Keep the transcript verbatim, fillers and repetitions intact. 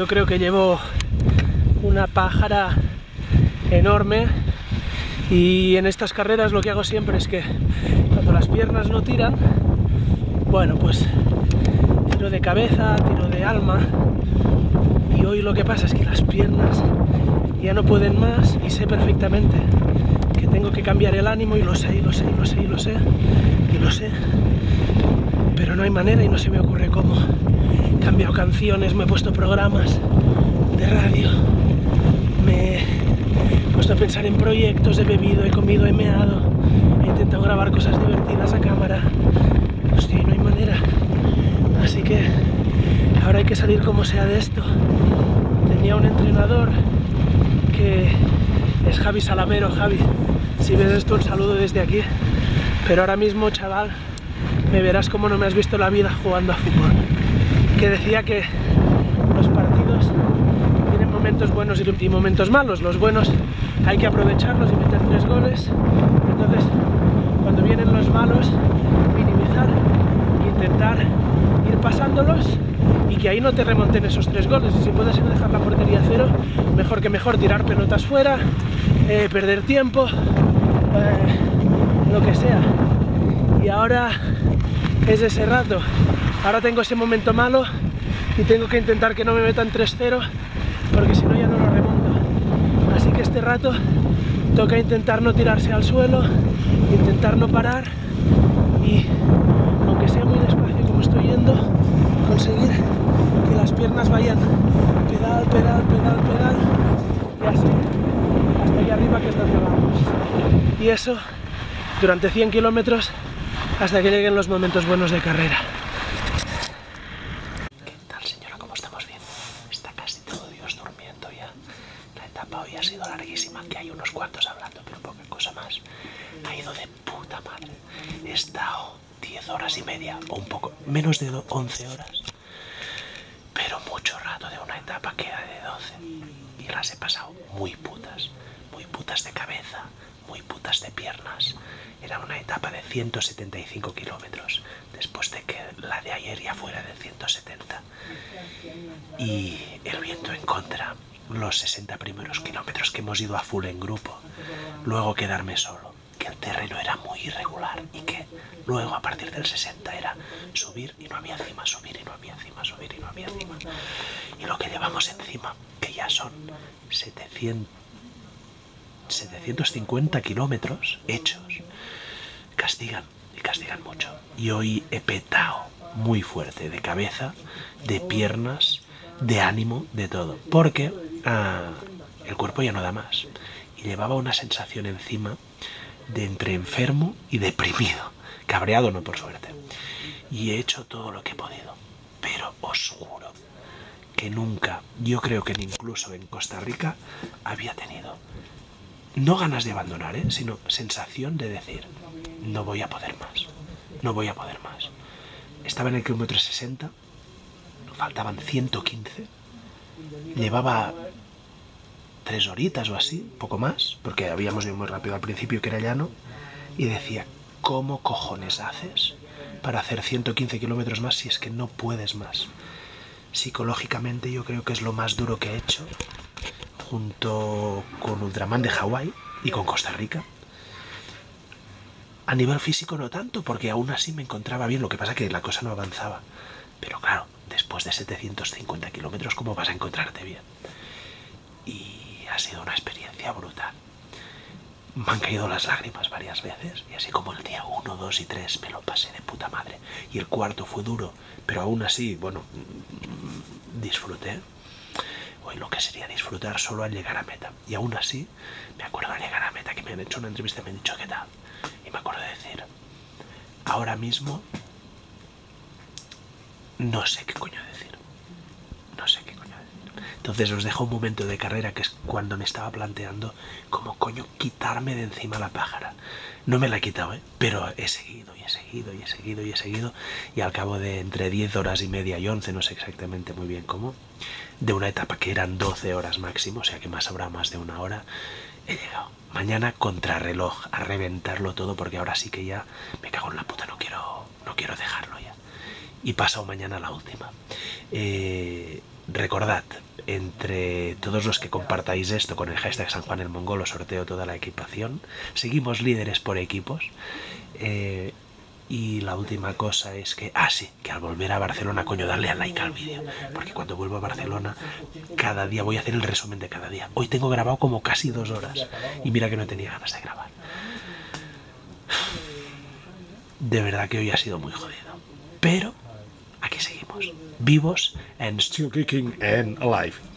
Yo creo que llevo una pájara enorme, y en estas carreras lo que hago siempre es que cuando las piernas no tiran, bueno, pues tiro de cabeza, tiro de alma, y hoy lo que pasa es que las piernas ya no pueden más y sé perfectamente que tengo que cambiar el ánimo, y lo sé, y lo sé, y lo sé, y lo sé, y lo sé, pero no hay manera y no se me ocurre cómo. He cambiado canciones, me he puesto programas de radio, me he puesto a pensar en proyectos, he bebido, he comido, he meado, he intentado grabar cosas divertidas a cámara. Hostia, no hay manera. Así que ahora hay que salir como sea de esto. Tenía un entrenador que es Javi Salamero. Javi, si ves esto, un saludo desde aquí. Pero ahora mismo, chaval, me verás como no me has visto la vida jugando a fútbol. Que decía que los partidos tienen momentos buenos y momentos malos. Los buenos hay que aprovecharlos y meter tres goles. Entonces, cuando vienen los malos, minimizar, intentar ir pasándolos y que ahí no te remonten esos tres goles. Y si puedes dejar la portería a cero, mejor que mejor, tirar pelotas fuera, eh, perder tiempo, eh, lo que sea. Y ahora es ese rato. Ahora tengo ese momento malo y tengo que intentar que no me metan tres cero, porque si no ya no lo remonto. Así que este rato toca intentar no tirarse al suelo, intentar no parar y, aunque sea muy despacio como estoy yendo, conseguir que las piernas vayan pedal, pedal, pedal, pedal y así hasta allá arriba que es donde vamos. Y eso durante cien kilómetros, hasta que lleguen los momentos buenos de carrera. ¿Qué tal, señora? ¿Cómo estamos? Bien. Está casi todo Dios durmiendo ya. La etapa hoy ha sido larguísima, que hay unos cuantos hablando, pero poca cosa más. Ha ido de puta madre. He estado diez horas y media, o un poco, menos de once horas. Pero mucho rato de una etapa queda de doce. Y las he pasado muy putas. Muy putas de cabeza, muy putas de piernas. Era una etapa de ciento setenta y cinco kilómetros, después de que la de ayer ya fuera de ciento setenta. Y el viento en contra, los sesenta primeros kilómetros que hemos ido a full en grupo, luego quedarme solo, que el terreno era muy irregular y que luego a partir del sesenta era subir y no había cima, subir y no había cima, subir y no había cima. Y lo que llevamos encima, que ya son setecientos setecientos cincuenta kilómetros hechos, castigan y castigan mucho. Y hoy he petado muy fuerte de cabeza, de piernas, de ánimo, de todo, porque ah, el cuerpo ya no da más y llevaba una sensación encima de entre enfermo y deprimido, cabreado no, por suerte, y he hecho todo lo que he podido, pero os juro que nunca, yo creo que incluso en Costa Rica, había tenido no ganas de abandonar, ¿eh?, sino sensación de decir, no voy a poder más, no voy a poder más. Estaba en el kilómetro sesenta, faltaban ciento quince, llevaba tres horitas o así, poco más, porque habíamos ido muy rápido al principio, que era llano, y decía, ¿cómo cojones haces para hacer ciento quince kilómetros más si es que no puedes más? Psicológicamente yo creo que es lo más duro que he hecho, junto con Ultraman de Hawái y con Costa Rica. A nivel físico no tanto, porque aún así me encontraba bien, lo que pasa que la cosa no avanzaba. Pero claro, después de setecientos cincuenta kilómetros, ¿cómo vas a encontrarte bien? Y ha sido una experiencia brutal. Me han caído las lágrimas varias veces, y así como el día uno, dos y tres me lo pasé de puta madre. Y el cuarto fue duro, pero aún así, bueno, disfruté. Hoy lo que sería disfrutar solo al llegar a meta. Y aún así, me acuerdo al llegar a meta que me han hecho una entrevista y me han dicho, ¿qué tal? Y me acuerdo de decir, ahora mismo no sé qué coño decir. No sé qué coño decir. Entonces os dejo un momento de carrera, que es cuando me estaba planteando cómo coño quitarme de encima la pájara. No me la he quitado, ¿eh? Pero he seguido y he seguido y he seguido y he seguido. Y al cabo de entre diez horas y media y once, no sé exactamente muy bien cómo, de una etapa que eran doce horas máximo, o sea que más habrá más de una hora, he llegado. Mañana contrarreloj, a reventarlo todo, porque ahora sí que ya me cago en la puta, no quiero, no quiero dejarlo ya. Y pasado mañana la última. Eh, Recordad, entre todos los que compartáis esto con el hashtag San Juan el Mongolo, sorteo toda la equipación. Seguimos líderes por equipos. Eh, y la última cosa es que, ah sí, que al volver a Barcelona, coño, darle al like al vídeo. Porque cuando vuelvo a Barcelona, cada día voy a hacer el resumen de cada día. Hoy tengo grabado como casi dos horas. Y mira que no tenía ganas de grabar. De verdad que hoy ha sido muy jodido. Pero aquí seguimos. Vivos and still kicking and alive.